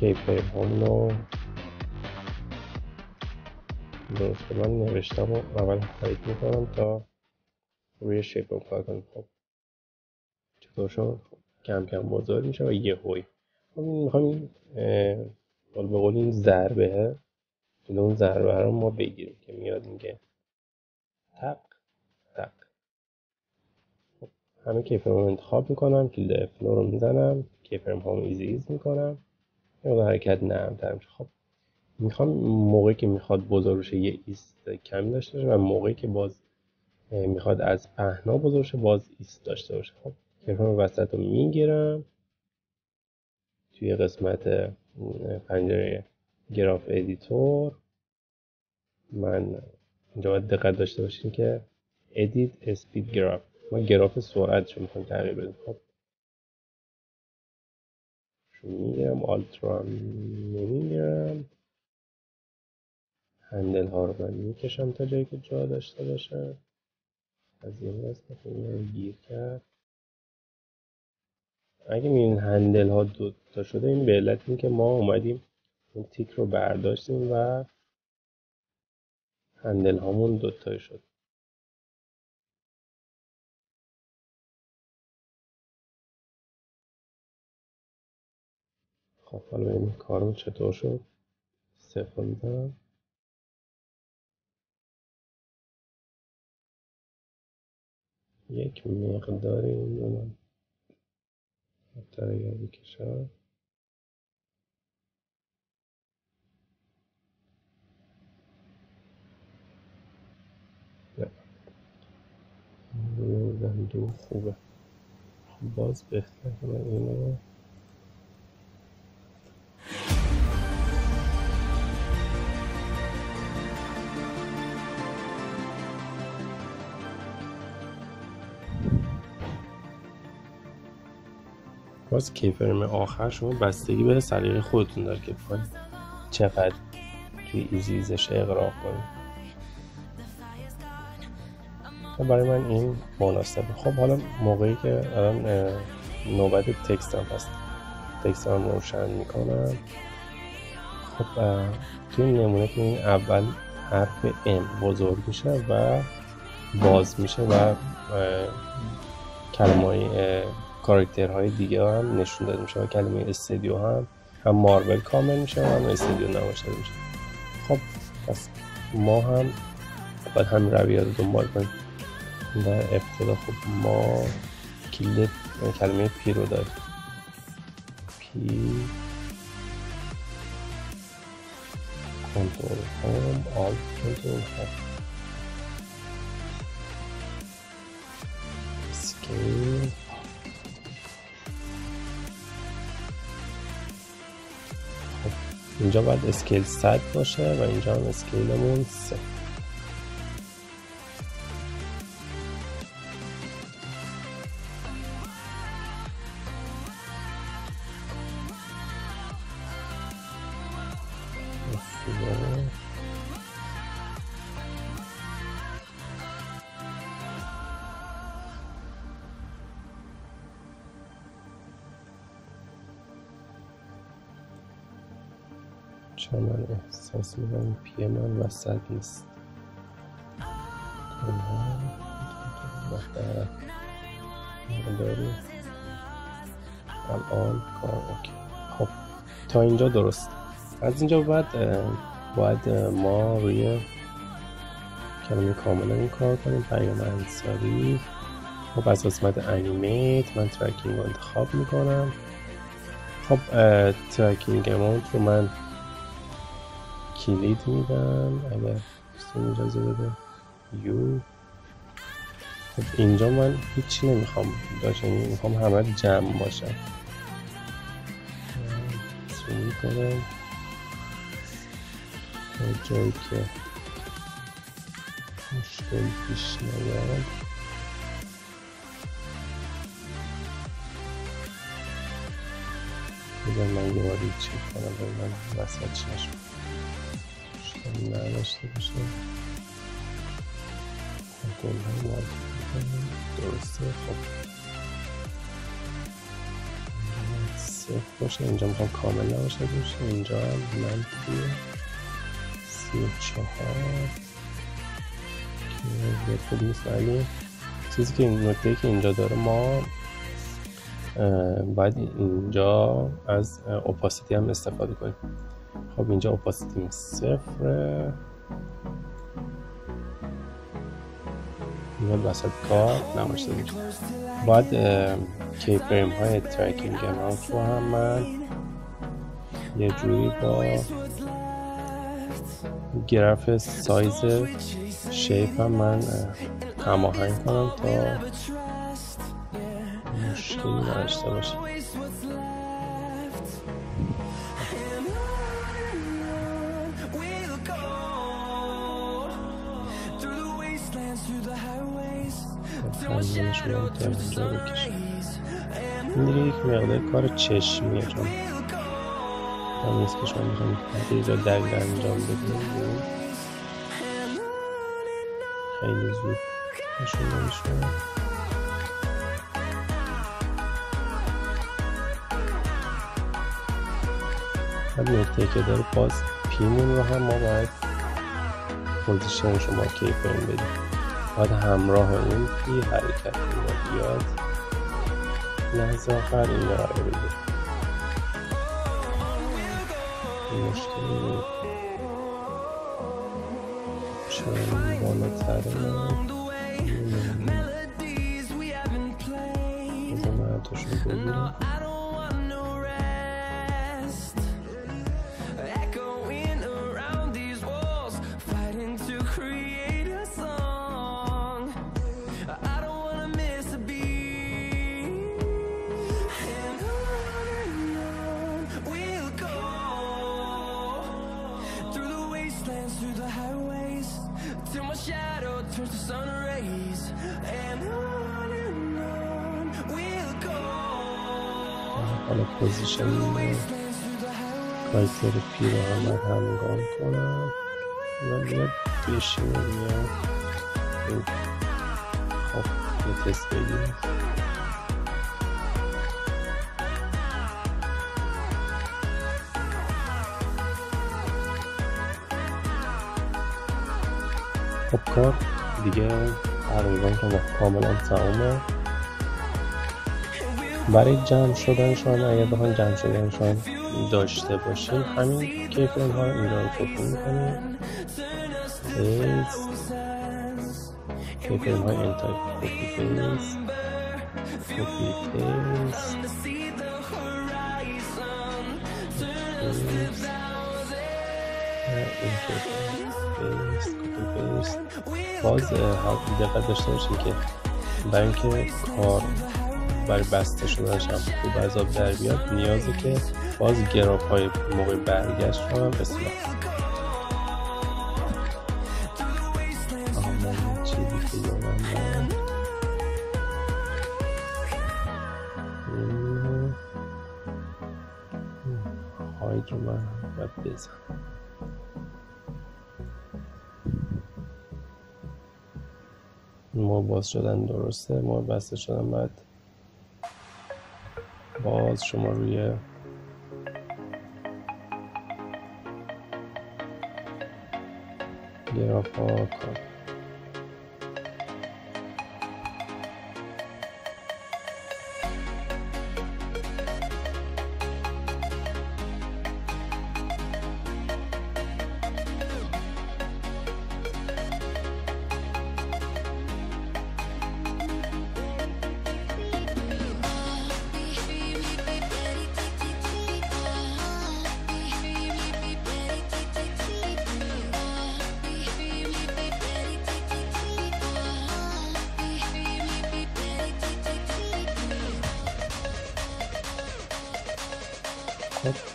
کیپ ۱ درسته. من نوشتم و اول خرید میکنم تا روی شیپ رو کار کنم. خب چطور شد؟ کم کم بزرگ میشه و یه هوی میخوام این قول به قول این ضربه جلو اون ضربه رو ما بگیریم که میاد میگه تق تق. خب همه کیفرم رو انتخاب میکنم، کلید فلو رو میزنم، کیفرم هم ایزی ایز میکنم، یه حرکت نرم‌ترم. خب میخوام موقعی که میخواد بزرگ شه یه ایست کمی داشته باشه و موقعی که باز میخواد از پهنا بزرگ شه باز ایست داشته باشه. خب کیفرم وسط رو میگیرم توی قسمت پنجره گراف ادیتور. من اینجا باید دقت داشته باشین که ادیت اسپید گراف، ما گراف سرعتش رو میخوایم تغییر بدیم. خب میگم آلترا نمیگم، هندل ها رو من میکشم تا جایی که جا داشته باشه. از این قسمت رو گیر کرد. اگه میبینید هندل ها دوتا شده این به علت این که ما اومدیم این تیک رو برداشتیم و هندل هامون دوتا شد. خب حالا ببینیم کارم چطور شد. صفر میزنم. یک مقداری این رو من متغیر بکشم. نه بزن دو خوبه. خب باز بهتر کنم این رو باز کیفرم آخر شما بستگی به سلیقه خودتون داره که بخواید چقدر توی ایزیزش اغراق کنید. برای من این مناسبه. خب حالا موقعی که الان نوبت تکستم هست، تکستم روشن میکنم. خب توی نمونه که این اول حرف M بزرگ میشه و باز میشه و کلمه‌های کاراکترهای دیگه هم نشون داده میشه و کلمه استودیو هم ماربل کامل میشه و هم استودیو نمایش داده میشه. خب پس ما هم باید همین رویه رو دنبال کنیم. در ابتدا خب ما کلید کلمه پی رو داریم. پی کنترل هم آلت کنترل هم اسکیل خب. اینجا باید اسکیل 100 باشه و اینجا هم اسکیلمون 3. چون من احساس می‌کنم پی من وسط نیست. الان کار اوکی. خب تا اینجا درست. از اینجا باید ما روی کلمه کاملا این کار کنیم. پیام انصاری. خب از قسمت انیمیت من ترکینگ رو انتخاب میکنم. خب ترکینگ اماونت رو من کلید میدم. اگر دوستان اجازه بده یو. خب اینجا من هیچی نمیخوام داشته، میخوام همه جمع باشه. سومی کنم جایی که مشکل پیش نیاد. بذار من یه باری چک کنم باید من وسط نشد نداشته باشه. کنترل های مارک میکنم درسته. خب صفر باشه اینجا، میخوام کامل نباشه باشه. اینجا هم منفی 34 که یه خوب نیست، ولی چیزی که نکته‌ای که اینجا داره ما باید اینجا از اوپاسیتی هم استفاده کنیم. خب اینجا اوپاسیتی 0 میاد وسط کار نمایش داده میشه. باید کی فریم های ترکینگ اماونت رو هم من یه جوری با گراف سایز شیپ هم من هماهنگ کنم تا مشکلی نداشته باشه. این دیگه یک مقدار کار چشمیه، چون هم نیست که شما میخوام اینجا دقیقا انجام بدیم. خیلی زود نشون نمیشه. هم نکته که داره باز پیمون رو هم ما باید پوزیشن شما کیفریم بدیم، باید همراه اون پی حرکت رو بیاد. لحظه آخر این را رو بگیر مشکلی چون بالاتره بزن من توش رو بگیرم. حالا پوزیشن بایستر پیراهن هم گام کنم و میاد بشه و میاد خب یه تست بگیرم. خب کار دیگه عرضان که کاملا تمامه. برای جمع شدنشان اگر بخواین جمع شدنشان داشته باشین همین کیف اونها رو ایران کپی میکنیم پیز کیف اونها انتای کپی پیز کپی پیز باز دقت داشته باشین که برای اینکه کار برای بسته شدنش هم خوب عذاب در بیاد نیازه که باز گراف های موقع برگشت رو هم اصلاح آمان چی دیگه دارم من هاید رو من باید بزن ما باز شدن درسته ما بسته شدن باید باز شما روی گراف ها کار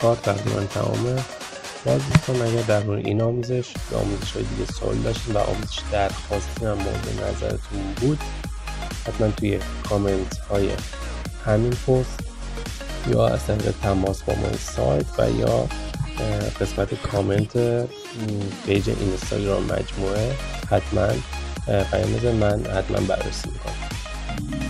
کار تقریبا تمامه. باز دوستان اگر در مورد این آموزش یا آموزش های دیگه سوال داشتین و آموزش درخواستی هم مورد نظرتون بود حتما توی کامنت های همین پست یا از طریق تماس با ما سایت و یا قسمت کامنت پیج اینستاگرام مجموعه حتما پیام بزنید من حتما بررسی میکنم.